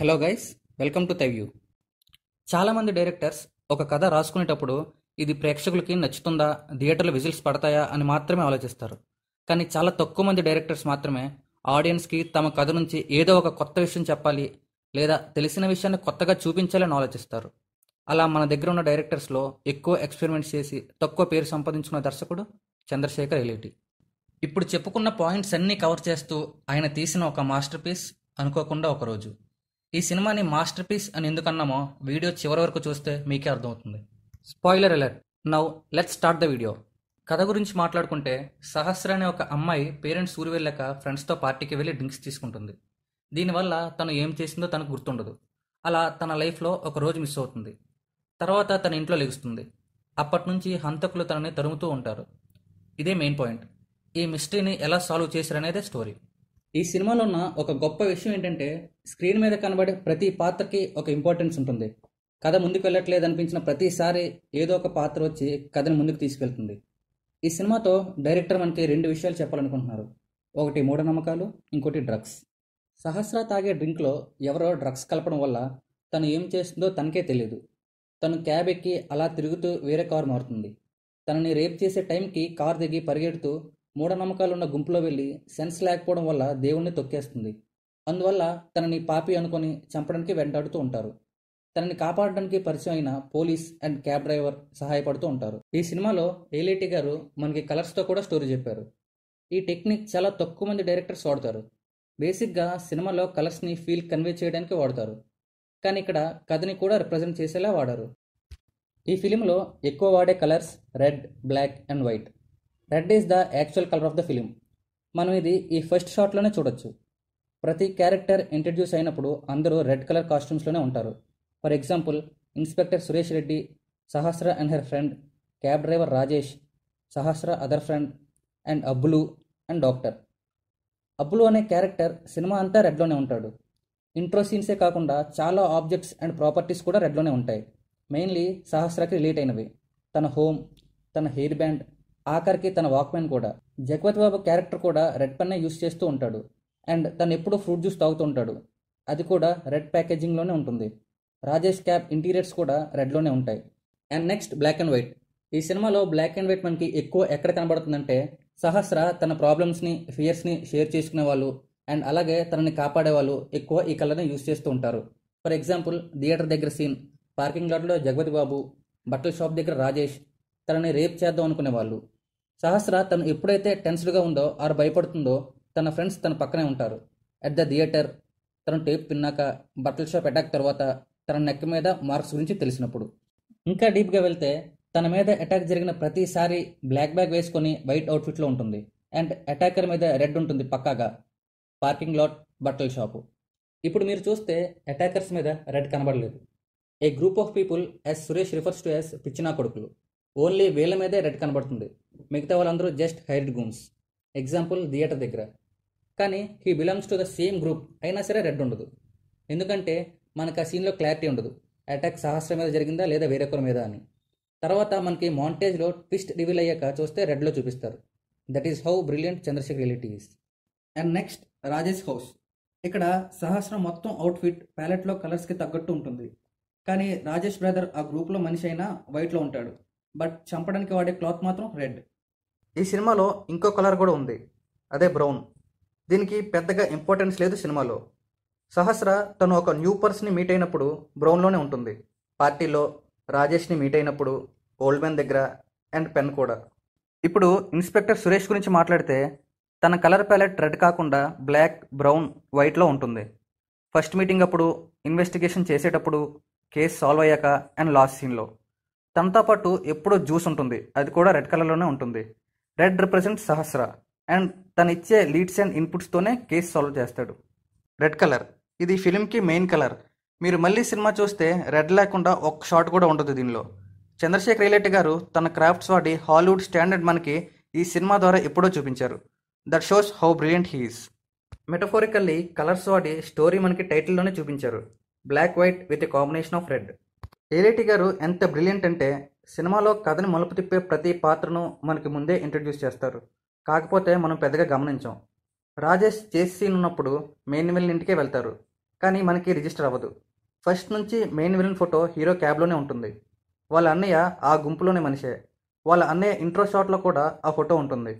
Hello guys, welcome to థవ్యూ. చాలామంది directors ఒక కథ రాసుకునేటప్పుడు ఇది ప్రేక్షకులకి నచ్చుతుందా, థియేటర్లో విజిల్స్ పడతాయా అని మాత్రమే ఆలోచిస్తారు. కానీ చాలా తక్కువ మంది డైరెక్టర్స్ మాత్రమే ఆడియన్స్కి తమ కథ నుంచి ఏదో ఒక కొత్త విషయం చెప్పాలి లేదా తెలిసిన విషయాన్ని కొత్తగా చూపించాలని ఆలోచిస్తారు. అలా మన దగ్గర ఉన్న డైరెక్టర్స్లో ఎక్కువ ఎక్స్పెరిమెంట్స్ చేసి తక్కువ పేరు సంపాదించుకున్న దర్శకుడు చంద్రశేఖర్ యెలేటి. ఇప్పుడు చెప్పుకున్న పాయింట్స్ అన్నీ కవర్ చేస్తూ ఆయన తీసిన ఒక మాస్టర్ పీస్ అనుకోకుండా ఒకరోజు. ఈ సినిమాని మాస్టర్ పీస్ అని ఎందుకన్నామో వీడియో చివరి వరకు చూస్తే మీకే అర్థమవుతుంది. Spoiler alert. Now let's start the video. కథ గురించి మాట్లాడుకుంటే, సహస్ర అనే ఒక అమ్మాయి పేరెంట్స్ ఊరు వెళ్ళాక ఫ్రెండ్స్తో పార్టీకి వెళ్ళి డ్రింక్స్ తీసుకుంటుంది. దీనివల్ల తను ఏం చేసిందో తనకు గుర్తుండదు. అలా తన లైఫ్లో ఒక రోజు మిస్ అవుతుంది. తర్వాత తన ఇంట్లో లెగుస్తుంది. అప్పటి నుంచి హంతకులు తనని తరుముతూ ఉంటారు. ఇదే మెయిన్ పాయింట్. ఈ మిస్టరీని ఎలా సాల్వ్ చేశారనేదే స్టోరీ. ఈ సినిమాలో ఉన్న ఒక గొప్ప విషయం ఏంటంటే, స్క్రీన్ మీద కనబడే ప్రతి పాత్రకి ఒక ఇంపార్టెన్స్ ఉంటుంది. కథ ముందుకు వెళ్ళట్లేదు అనిపించిన ప్రతిసారి ఏదో ఒక పాత్ర వచ్చి కథను ముందుకు తీసుకెళ్తుంది. ఈ సినిమాతో డైరెక్టర్ మనకి రెండు విషయాలు చెప్పాలనుకుంటున్నారు. ఒకటి మూఢనమ్మకాలు, ఇంకోటి డ్రగ్స్. సహస్ర తాగే డ్రింక్లో ఎవరో డ్రగ్స్ కలపడం వల్ల తను ఏం చేస్తుందో తనకే తెలియదు. తను క్యాబ్ ఎక్కి అలా తిరుగుతూ వేరే కారు మారుతుంది. తనని రేప్ చేసే టైంకి కారు దిగి పరిగెడుతూ మూఢనమ్మకాలున్న గుంపులో వెళ్ళి సెన్స్ లేకపోవడం వల్ల దేవుణ్ణి తొక్కేస్తుంది. అందువల్ల తనని పాపి అనుకొని చంపడానికి వెంటాడుతూ ఉంటారు. తనని కాపాడడానికి పరిచయం అయిన పోలీస్ అండ్ క్యాబ్ డ్రైవర్ సహాయపడుతూ ఉంటారు. ఈ సినిమాలో యెలేటి గారు మనకి కలర్స్తో కూడా స్టోరీ చెప్పారు. ఈ టెక్నిక్ చాలా తక్కువ మంది డైరెక్టర్స్ వాడతారు. బేసిక్గా సినిమాలో కలర్స్ని ఫీల్ కన్వే చేయడానికి వాడతారు, కానీ ఇక్కడ కథని కూడా రిప్రజెంట్ చేసేలా వాడారు. ఈ ఫిలింలో ఎక్కువ వాడే colours red, black and white. Red is the actual colour of the film. మనం ఇది ఈ ఫస్ట్ షాట్లోనే చూడొచ్చు. ప్రతి క్యారెక్టర్ ఇంట్రడ్యూస్ అయినప్పుడు అందరూ రెడ్ కలర్ కాస్ట్యూమ్స్లోనే ఉంటారు. For example, inspector Suresh Reddy, Sahasra and her friend, cab driver Rajesh, Sahasra other friend and Abbulu and doctor. Abbulu అనే క్యారెక్టర్ సినిమా అంతా రెడ్లోనే ఉంటాడు. ఇంట్రో సీన్సే కాకుండా చాలా ఆబ్జెక్ట్స్ అండ్ ప్రాపర్టీస్ కూడా రెడ్లోనే ఉంటాయి. మెయిన్లీ సహస్రకి రిలేట్ అయినవి, తన హోమ్, తన హెయిర్ బ్యాండ్, ఆఖరికి తన వాక్మెన్ కూడా. జగపతి బాబు క్యారెక్టర్ కూడా రెడ్ పన్నే యూస్ చేస్తూ ఉంటాడు. అండ్ తను ఎప్పుడూ ఫ్రూట్ జ్యూస్ తాగుతూ ఉంటాడు, అది కూడా రెడ్ ప్యాకేజింగ్లోనే ఉంటుంది. రాజేష్ క్యాబ్ ఇంటీరియర్స్ కూడా రెడ్లోనే ఉంటాయి. And next black and white. ఈ సినిమాలో బ్లాక్ అండ్ వైట్ మనకి ఎక్కువ ఎక్కడ కనబడుతుందంటే, సహస్ర తన ప్రాబ్లమ్స్ని, ఫియర్స్ని షేర్ చేసుకునే వాళ్ళు అండ్ అలాగే తనని కాపాడే వాళ్ళు ఎక్కువ ఈ కలర్ని యూస్ చేస్తూ ఉంటారు. ఫర్ ఎగ్జాంపుల్, థియేటర్ దగ్గర సీన్, పార్కింగ్ లాట్లో జగపతి బాబు, బట్టల షాప్ దగ్గర రాజేష్, తనని రేప్ చేద్దాం అనుకునే వాళ్ళు. సహస్ర తను ఎప్పుడైతే టెన్స్డ్గా ఉందో ఆరు భయపడుతుందో తన ఫ్రెండ్స్ తన పక్కనే ఉంటారు. అట్ ద థియేటర్, తను టేప్ తిన్నాక, బట్టల షాప్ అటాక్ తర్వాత, తన నెక్ మీద మార్క్స్ గురించి తెలిసినప్పుడు. ఇంకా డీప్గా వెళ్తే, తన మీద అటాక్ జరిగిన ప్రతిసారి బ్లాక్ బ్యాగ్ వేసుకొని వైట్ అవుట్ఫిట్లో ఉంటుంది అండ్ అటాకర్ మీద రెడ్ ఉంటుంది పక్కాగా. పార్కింగ్ లాట్, బట్టల షాపు. ఇప్పుడు మీరు చూస్తే అటాకర్స్ మీద రెడ్ కనబడలేదు. A group of people as Suresh refers to as పిచ్చినా కొడుకులు. ఓన్లీ వీళ్ళ మీదే రెడ్ కనబడుతుంది, మిగతా వాళ్ళందరూ just hired goons. Example, theatre దగ్గర. కానీ he belongs to the same group అయినా సరే రెడ్ ఉండదు, ఎందుకంటే మనకు ఆ సీన్లో క్లారిటీ ఉండదు, అటాక్ సహస్ర మీద జరిగిందా లేదా వేరొకరి మీద అని. తర్వాత మనకి మాంటేజ్లో ట్విస్ట్ రివీల్ అయ్యాక చూస్తే రెడ్లో చూపిస్తారు. That is how brilliant Chandrasekhar Yeleti is. And next Rajesh house. ఇక్కడ సహస్ర మొత్తం అవుట్ఫిట్ ప్యాలెట్లో కలర్స్కి తగ్గట్టు ఉంటుంది, కానీ రాజేష్ బ్రదర్ ఆ గ్రూప్లో మనిషి అయినా వైట్లో ఉంటాడు, బట్ చంపడానికి వాడే క్లాత్ మాత్రం రెడ్. ఈ సినిమాలో ఇంకో కలర్ కూడా ఉంది, అదే బ్రౌన్. దీనికి పెద్దగా ఇంపార్టెన్స్ లేదు సినిమాలో. సహస్ర తను ఒక న్యూ పర్సన్ని మీట్ అయినప్పుడు బ్రౌన్లోనే ఉంటుంది. పార్టీలో రాజేష్ని మీట్ అయినప్పుడు, ఓల్డ్ మ్యాన్ దగ్గర అండ్ పెన్ కూడా. ఇప్పుడు ఇన్స్పెక్టర్ సురేష్ గురించి మాట్లాడితే, తన కలర్ ప్యాలెట్ రెడ్ కాకుండా బ్లాక్, బ్రౌన్, వైట్లో ఉంటుంది. ఫస్ట్ మీటింగ్ అప్పుడు, ఇన్వెస్టిగేషన్ చేసేటప్పుడు, కేసు సాల్వ్ అయ్యాక అండ్ లాస్ట్ సీన్లో. తనతో పాటు ఎప్పుడూ జ్యూస్ ఉంటుంది, అది కూడా రెడ్ కలర్లోనే ఉంటుంది. రెడ్ రిప్రజెంట్ సహస్ర అండ్ తను ఇచ్చే లీడ్స్ అండ్ ఇన్పుట్స్తోనే కేసు సాల్వ్ చేస్తాడు. రెడ్ కలర్ ఇది ఫిలింకి మెయిన్ కలర్. మీరు మళ్ళీ సినిమా చూస్తే రెడ్ లేకుండా ఒక్క షాట్ కూడా ఉండదు దీనిలో. చంద్రశేఖర్ యెలేటి గారు తన క్రాఫ్ట్స్ వాడి హాలీవుడ్ స్టాండర్డ్ మనకి ఈ సినిమా ద్వారా ఎప్పుడో చూపించారు. That shows how brilliant he is. Metaphorically colours వాడి స్టోరీ మనకి టైటిల్లోనే చూపించారు, black white with a combination of red. Yeleti garu ఎంత బ్రిలియంట్ అంటే, సినిమాలో కథని మలుపు తిప్పే ప్రతి పాత్రను మనకి ముందే ఇంట్రడ్యూస్ చేస్తారు, కాకపోతే మనం పెద్దగా గమనించాం. రాజేష్ చేసి ఉన్నప్పుడు మెయిన్ విలన్ ఇంటికే వెళ్తారు. కానీ మనకి రిజిస్టర్ అవ్వదు. ఫస్ట్ నుంచి మెయిన్ విలన్ ఫోటో హీరో క్యాబ్లోనే ఉంటుంది. వాళ్ళ అన్నయ్య ఆ గుంపులోనే మనిషే. వాళ్ళ అన్నయ్య ఇంట్రో షాట్లో కూడా ఆ ఫోటో ఉంటుంది.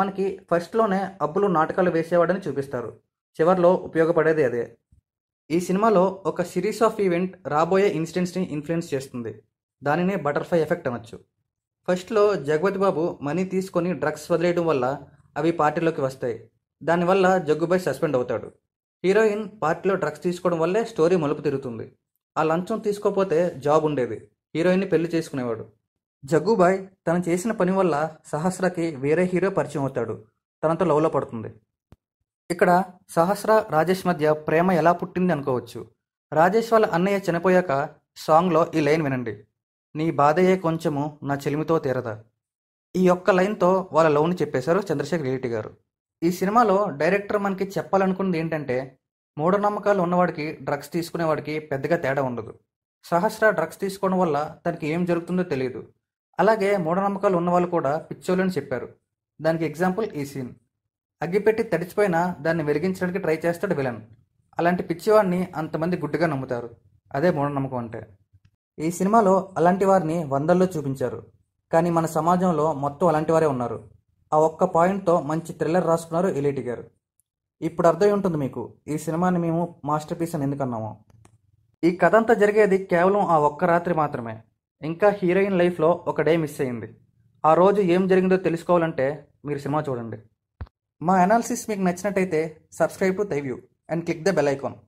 మనకి ఫస్ట్లోనే అబ్బులు నాటకాలు వేసేవాడని చూపిస్తారు. చివరిలో ఉపయోగపడేది అదే. ఈ సినిమాలో ఒక సిరీస్ ఆఫ్ ఈవెంట్ రాబోయే ఇన్సిడెంట్స్ని ఇన్ఫ్లుయెన్స్ చేస్తుంది. దానినే బటర్ఫ్లై ఎఫెక్ట్ అనొచ్చు. ఫస్ట్లో జగపతి బాబు మనీ తీసుకొని డ్రగ్స్ వదిలేయడం వల్ల అవి పార్టీలోకి వస్తాయి. దానివల్ల జగ్గుబాయ్ సస్పెండ్ అవుతాడు. హీరోయిన్ పార్టీలో డ్రగ్స్ తీసుకోవడం వల్లే స్టోరీ మలుపు తిరుగుతుంది. ఆ లంచం తీసుకోకపోతే జాబ్ ఉండేది, హీరోయిన్ని పెళ్లి చేసుకునేవాడు. జగ్గుబాయ్ తను చేసిన పని వల్ల సహస్రకి వేరే హీరో పరిచయం అవుతాడు. తనతో లవ్లో పడుతుంది. ఇక్కడ సహస్ర రాజేష్ మధ్య ప్రేమ ఎలా పుట్టింది అనుకోవచ్చు. రాజేష్ వాళ్ళ అన్నయ్య చనిపోయాక సాంగ్లో ఈ లైన్ వినండి, నీ బాధయే కొంచెము నా చెలిమితో తీరదా. ఈ ఒక్క లైన్తో వాళ్ళ లవ్ని చెప్పేశారు చంద్రశేఖర్ యలెటి గారు. ఈ సినిమాలో డైరెక్టర్ మనకి చెప్పాలనుకున్నది ఏంటంటే, మూఢనమ్మకాలు ఉన్నవాడికి డ్రగ్స్ తీసుకునేవాడికి పెద్దగా తేడా ఉండదు. సహస్ర డ్రగ్స్ తీసుకోవడం వల్ల తనకి ఏం జరుగుతుందో తెలియదు. అలాగే మూఢనమ్మకాలు ఉన్నవాళ్ళు కూడా పిచ్చోళ్ళని చెప్పారు. దానికి ఎగ్జాంపుల్ ఈ సీన్. అగ్గిపెట్టి తడిచిపోయినా దాన్ని వెలిగించడానికి ట్రై చేస్తాడు విలన్. అలాంటి పిచ్చివాడిని అంతమంది గుడ్డుగా నమ్ముతారు. అదే మూఢనమ్మకం అంటే. ఈ సినిమాలో అలాంటి వారిని వందల్లో చూపించారు. కానీ మన సమాజంలో మొత్తం అలాంటి వారే ఉన్నారు. ఆ ఒక్క పాయింట్తో మంచి థ్రిల్లర్ రాసుకున్నారు యలెటి గారు. ఇప్పుడు అర్థమై ఉంటుంది మీకు ఈ సినిమాని మేము మాస్టర్ పీస్ అని ఎందుకన్నామో. ఈ కథ అంతా జరిగేది కేవలం ఆ ఒక్క రాత్రి మాత్రమే. ఇంకా హీరోయిన్ లైఫ్లో ఒక డే మిస్ అయింది. ఆ రోజు ఏం జరిగిందో తెలుసుకోవాలంటే మీరు సినిమా చూడండి. మా అనాలిసిస్ మీకు నచ్చినట్టయితే subscribe to thy view and click the bell icon.